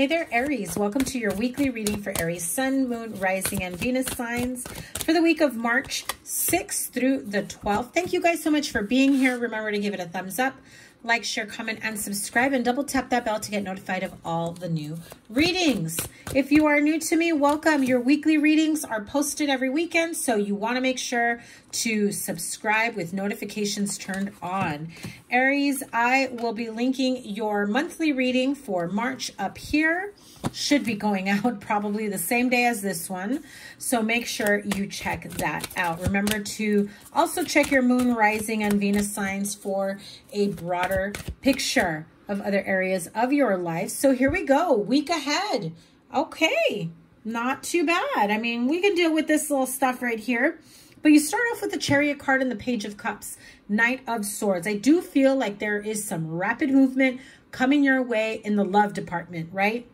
Hey there, Aries. Welcome to your weekly reading for Aries Sun, Moon, Rising, and Venus signs for the week of March 6th through the 12th. Thank you guys so much for being here. Remember to give it a thumbs up, like, share, comment, and subscribe, and double tap that bell to get notified of all the new readings. If you are new to me, welcome. Your weekly readings are posted every weekend, so you want to make sure to subscribe with notifications turned on. Aries, I will be linking your monthly reading for March up here. Should be going out probably the same day as this one, so make sure you check that out. Remember to also check your Moon, Rising, and Venus signs for a broader picture of other areas of your life. So here we go, week ahead. Okay, not too bad. I mean, we can deal with this little stuff right here. But you start off with the Chariot card and the Page of Cups, Knight of Swords. I do feel like there is some rapid movement coming your way in the love department, right?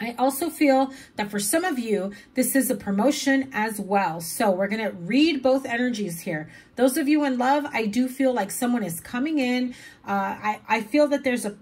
I also feel that for some of you, this is a promotion as well. So we're going to read both energies here. Those of you in love, I do feel like someone is coming in. I feel that there's a,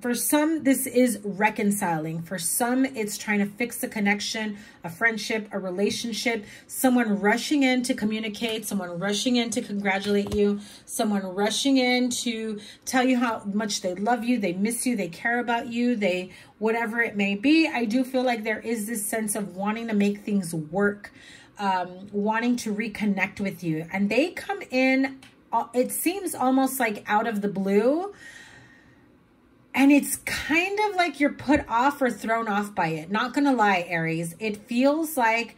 for some, this is reconciling. For some, it's trying to fix a connection, a friendship, a relationship, someone rushing in to communicate, someone rushing in to congratulate you, someone rushing in to tell you how much they love you, they miss you, they care about you, they whatever it may be. I do feel like there is this sense of wanting to make things work, wanting to reconnect with you. And they come in, it seems almost like out of the blue. And it's kind of like you're put off or thrown off by it. Not going to lie, Aries. It feels like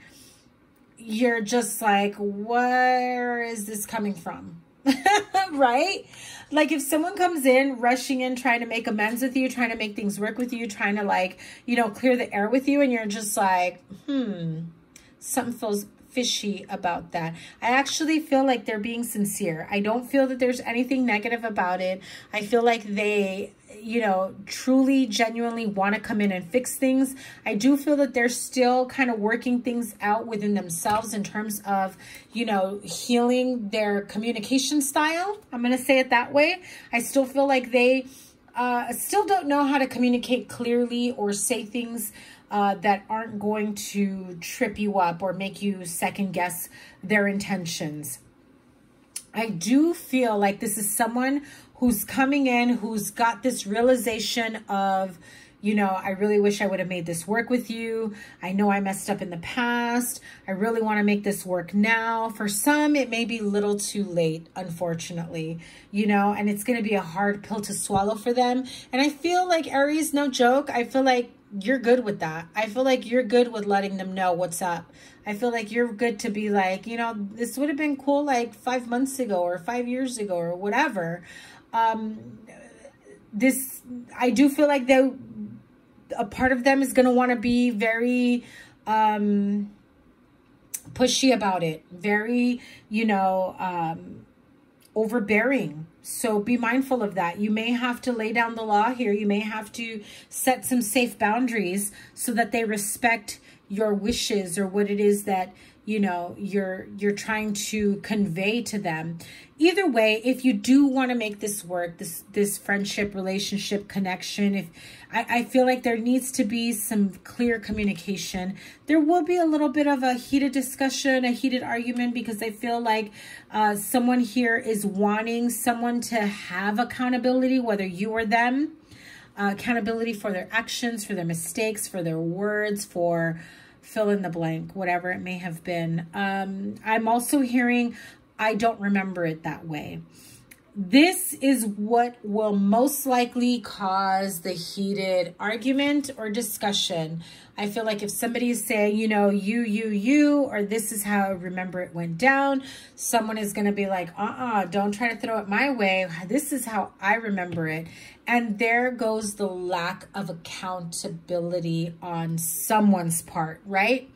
you're just like, where is this coming from? Right? Like if someone comes in, rushing in, trying to make amends with you, trying to make things work with you, trying to like, you know, clear the air with you. And you're just like, something feels fishy about that. I actually feel like they're being sincere. I don't feel that there's anything negative about it. I feel like they, you know, truly, genuinely want to come in and fix things. I do feel that they're still kind of working things out within themselves in terms of, you know, healing their communication style. I'm going to say it that way. I still feel like they still don't know how to communicate clearly or say things that aren't going to trip you up or make you second guess their intentions. I do feel like this is someone who's coming in, who's got this realization of, you know, I really wish I would have made this work with you. I know I messed up in the past. I really want to make this work now. For some, it may be a little too late, unfortunately, you know, and it's going to be a hard pill to swallow for them. And I feel like, Aries, no joke, I feel like you're good with that. I feel like you're good with letting them know what's up. I feel like you're good to be like, you know, this would have been cool like 5 months ago or 5 years ago or whatever. This, I do feel like they, a part of them is going to want to be very pushy about it. Very, you know, overbearing. So be mindful of that. You may have to lay down the law here. You may have to set some safe boundaries so that they respect your wishes or what it is that, you know, you're trying to convey to them. Either way, if you do want to make this work, this friendship, relationship, connection, if I feel like there needs to be some clear communication. There will be a little bit of a heated discussion, a heated argument, because I feel like someone here is wanting someone to have accountability, whether you or them, accountability for their actions, for their mistakes, for their words, for fill in the blank, whatever it may have been. I'm also hearing, I don't remember it that way. This is what will most likely cause the heated argument or discussion. I feel like if somebody is saying, you know, you, or this is how I remember it went down, someone is going to be like, don't try to throw it my way. This is how I remember it. And there goes the lack of accountability on someone's part, right?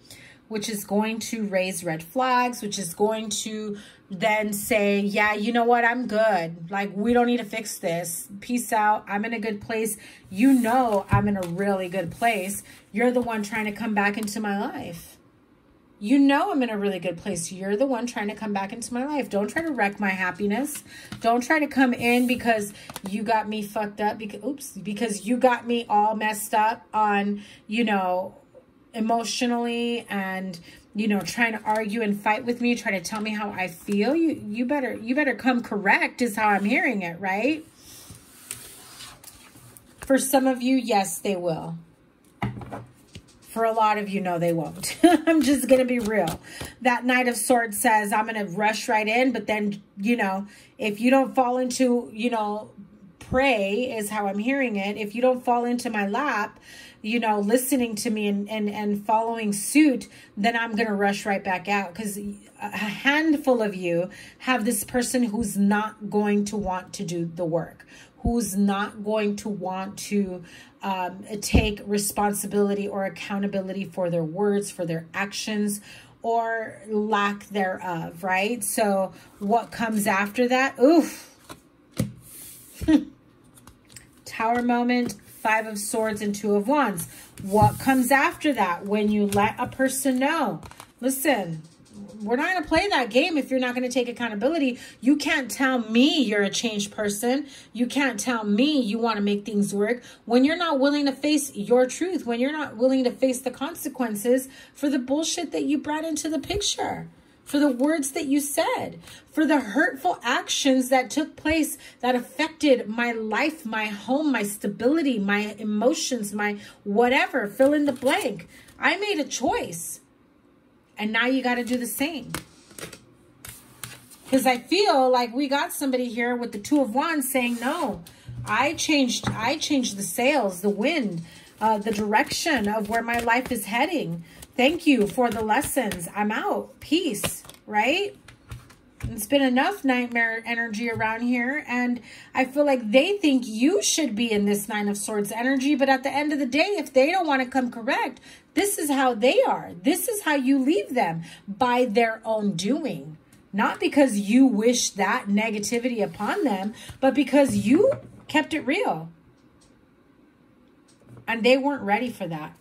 Which is going to raise red flags, which is going to then say, yeah, you know what, I'm good. Like, we don't need to fix this. Peace out. I'm in a good place. You know I'm in a really good place. You're the one trying to come back into my life. You know I'm in a really good place. You're the one trying to come back into my life. Don't try to wreck my happiness. Don't try to come in because you got me fucked up. Because you got me all messed up on, you know, emotionally and, you know, trying to argue and fight with me. Try to tell me how I feel. You better come correct is how I'm hearing it, right? For some of you, yes, they will. For a lot of you, no, they won't. I'm just going to be real. That Knight of Swords says, I'm going to rush right in. But then, you know, if you don't fall into, you know, prey is how I'm hearing it. If you don't fall into my lap, you know, listening to me and following suit, then I'm going to rush right back out. Because a handful of you have this person who's not going to want to do the work, who's not going to want to take responsibility or accountability for their words, for their actions, or lack thereof, right? So what comes after that? Oof. Tower moment, Five of Swords and Two of Wands. What comes after that when you let a person know, listen, we're not going to play that game if you're not going to take accountability. You can't tell me you're a changed person. You can't tell me you want to make things work when you're not willing to face your truth, when you're not willing to face the consequences for the bullshit that you brought into the picture, for the words that you said, for the hurtful actions that took place that affected my life, my home, my stability, my emotions, my whatever, fill in the blank. I made a choice. And now you got to do the same. Because I feel like we got somebody here with the Two of Wands saying, no, I changed the sails, the wind, the direction of where my life is heading. Thank you for the lessons. I'm out. Peace, right? It's been enough nightmare energy around here. And I feel like they think you should be in this Nine of Swords energy. But at the end of the day, if they don't want to come correct, this is how they are. This is how you leave them, by their own doing. Not because you wish that negativity upon them, but because you kept it real. And they weren't ready for that.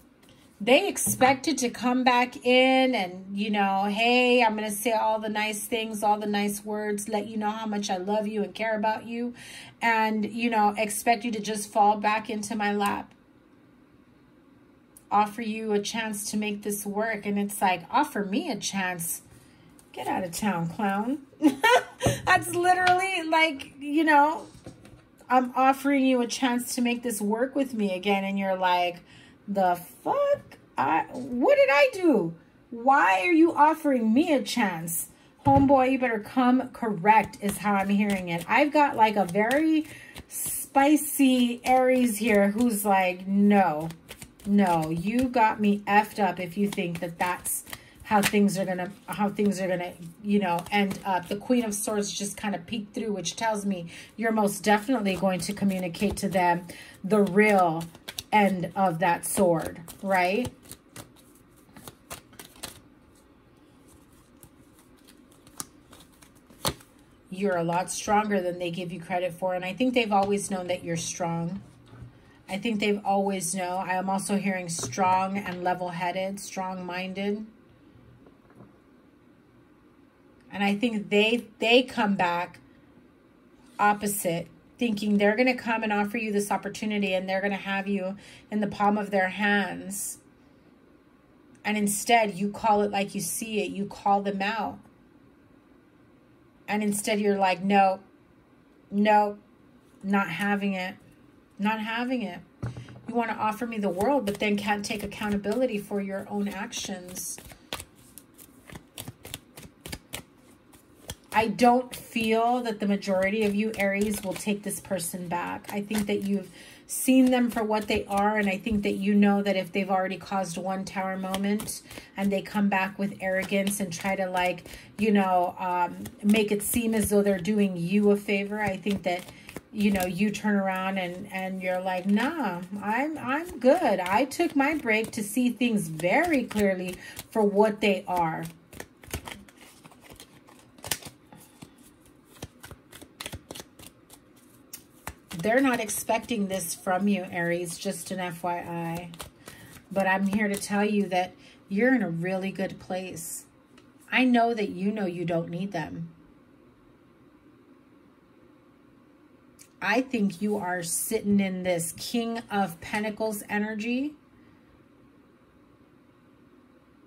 They expected to come back in and, you know, hey, I'm going to say all the nice things, all the nice words, let you know how much I love you and care about you. And, you know, expect you to just fall back into my lap. Offer you a chance to make this work. And it's like, offer me a chance. Get out of town, clown. That's literally like, you know, I'm offering you a chance to make this work with me again. And you're like, the fuck? What did I do? Why are you offering me a chance? Homeboy, you better come correct is how I'm hearing it. I've got like a very spicy Aries here who's like, no, no, you got me effed up if you think that that's how things are gonna, you know, end up. The Queen of Swords just kind of peeked through, which tells me you're most definitely going to communicate to them the real end of that sword, right? You're a lot stronger than they give you credit for. And I think they've always known that you're strong. I think they've always known. I am also hearing strong and level-headed, strong-minded. And I think they come back opposite, thinking they're going to come and offer you this opportunity and they're going to have you in the palm of their hands. And instead, you call it like you see it. You call them out. And instead, you're like, no, no, not having it, not having it. You want to offer me the world, but then can't take accountability for your own actions. I don't feel that the majority of you, Aries, will take this person back. I think that you've seen them for what they are, and I think that you know that if they've already caused one tower moment and they come back with arrogance and try to, like, you know, make it seem as though they're doing you a favor, I think that, you know, you turn around and you're like, nah, I'm good. I took my break to see things very clearly for what they are. They're not expecting this from you, Aries, just an FYI. But I'm here to tell you that you're in a really good place. I know that you know you don't need them. I think you are sitting in this King of Pentacles energy.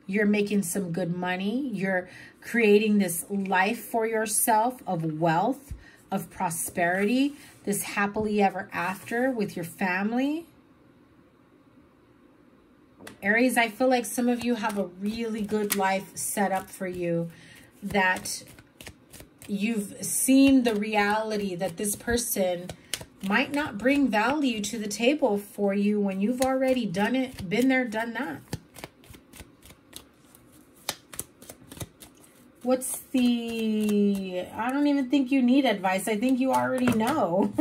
You're making some good money. You're creating this life for yourself of wealth, of prosperity, this happily ever after with your family. Aries, I feel like some of you have a really good life set up for you, that you've seen the reality that this person might not bring value to the table for you when you've already done it, been there, done that. What's the... I don't even think you need advice. I think you already know.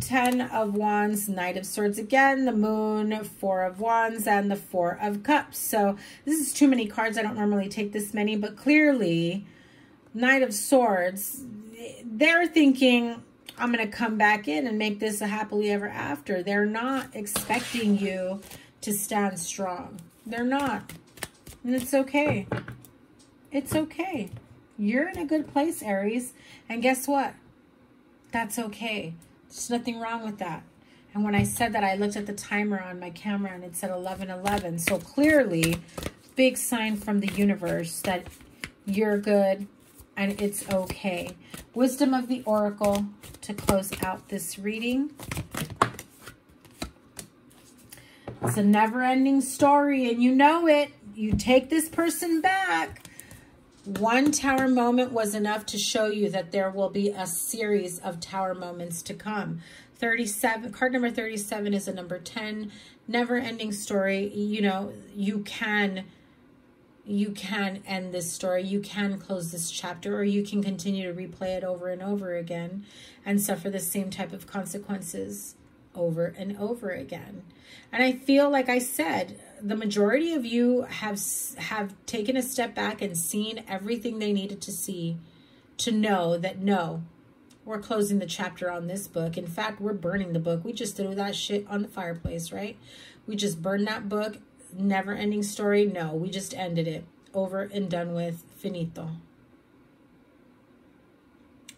10 of Wands, Knight of Swords again, the Moon, 4 of Wands, and the 4 of Cups. So this is too many cards. I don't normally take this many, but clearly, Knight of Swords, they're thinking, I'm going to come back in and make this a happily ever after. They're not expecting you to stand strong. They're not. And it's okay. It's okay. You're in a good place, Aries. And guess what? That's okay. There's nothing wrong with that. And when I said that, I looked at the timer on my camera and it said 11:11. So clearly, big sign from the universe that you're good and it's okay. Wisdom of the Oracle to close out this reading. It's a never-ending story and you know it. You take this person back. One tower moment was enough to show you that there will be a series of tower moments to come. 37, card number 37 is a number 10, never-ending story. You know, you can end this story. You can close this chapter, or you can continue to replay it over and over again and suffer the same type of consequences over and over again. And I feel like I said, the majority of you have taken a step back and seen everything they needed to see to know that, no, we're closing the chapter on this book. In fact, we're burning the book. We just threw that shit on the fireplace, right? We just burned that book. Never-ending story. No, we just ended it. Over and done with. Finito.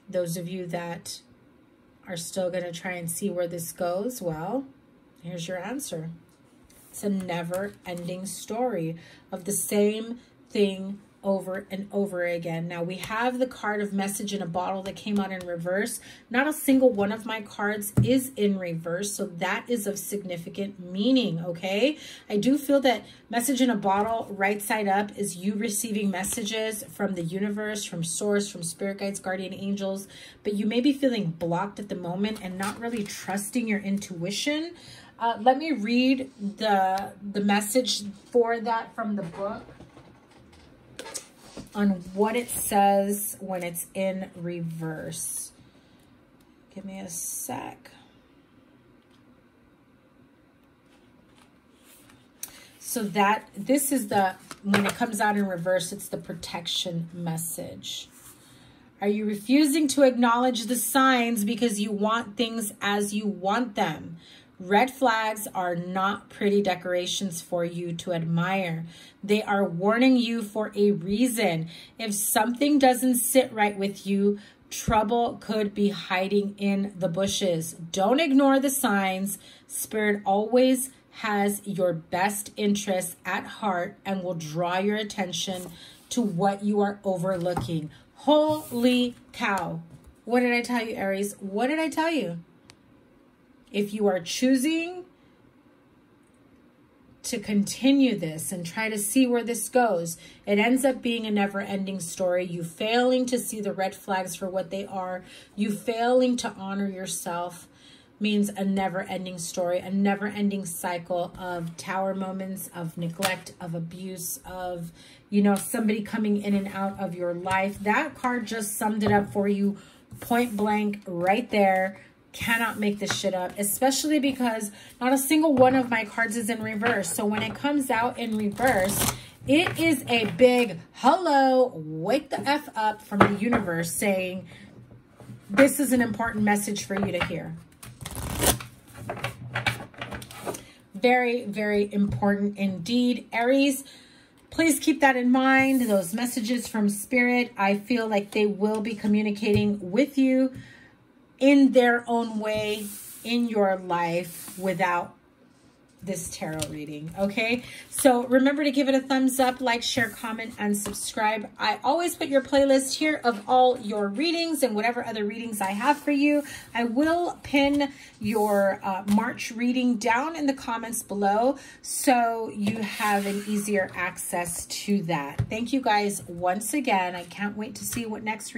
Those of you that are still going to try and see where this goes, well, here's your answer. It's a never-ending story of the same thing over and over again. Now, we have the card of Message in a Bottle that came out in reverse. Not a single one of my cards is in reverse, so that is of significant meaning, okay? I do feel that Message in a Bottle, right side up, is you receiving messages from the universe, from source, from spirit guides, guardian angels, but you may be feeling blocked at the moment and not really trusting your intuition. Let me read the message for that from the book, on what it says when it's in reverse. Give me a sec. So that, this is the, when it comes out in reverse, it's the protection message. Are you refusing to acknowledge the signs because you want things as you want them? Red flags are not pretty decorations for you to admire. They are warning you for a reason. If something doesn't sit right with you, trouble could be hiding in the bushes. Don't ignore the signs. Spirit always has your best interests at heart and will draw your attention to what you are overlooking. Holy cow. What did I tell you, Aries? What did I tell you? If you are choosing to continue this and try to see where this goes, it ends up being a never-ending story. You failing to see the red flags for what they are, you failing to honor yourself, means a never-ending story, a never-ending cycle of tower moments, of neglect, of abuse, of, you know, somebody coming in and out of your life. That card just summed it up for you point blank right there. Cannot make this shit up, especially because not a single one of my cards is in reverse. So when it comes out in reverse, it is a big hello, wake the F up from the universe saying, this is an important message for you to hear. Very, very important indeed. Aries, please keep that in mind. Those messages from Spirit, I feel like they will be communicating with you in their own way in your life without this tarot reading, okay? So remember to give it a thumbs up, like, share, comment, and subscribe. I always put your playlist here of all your readings and whatever other readings I have for you. I will pin your March reading down in the comments below so you have an easier access to that. Thank you guys once again. I can't wait to see what next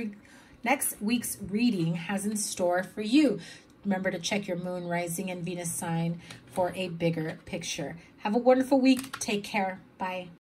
week's reading has in store for you. Remember to check your moon, rising, and Venus sign for a bigger picture. Have a wonderful week. Take care. Bye.